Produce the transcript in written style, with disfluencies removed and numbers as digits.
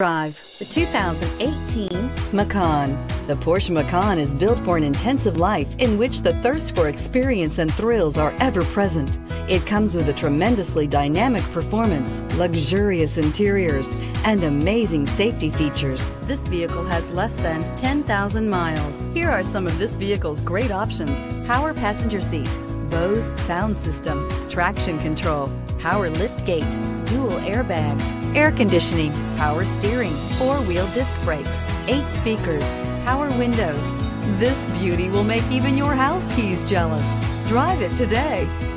Drive the 2018 Macan. The Porsche Macan is built for an intensive life in which the thirst for experience and thrills are ever present. It comes with a tremendously dynamic performance, luxurious interiors, and amazing safety features. This vehicle has less than 10,000 miles. Here are some of this vehicle's great options: power passenger seat, Bose sound system, traction control, power lift gate, dual airbags, air conditioning, power steering, four-wheel disc brakes, 8 speakers, power windows. This beauty will make even your house keys jealous. Drive it today.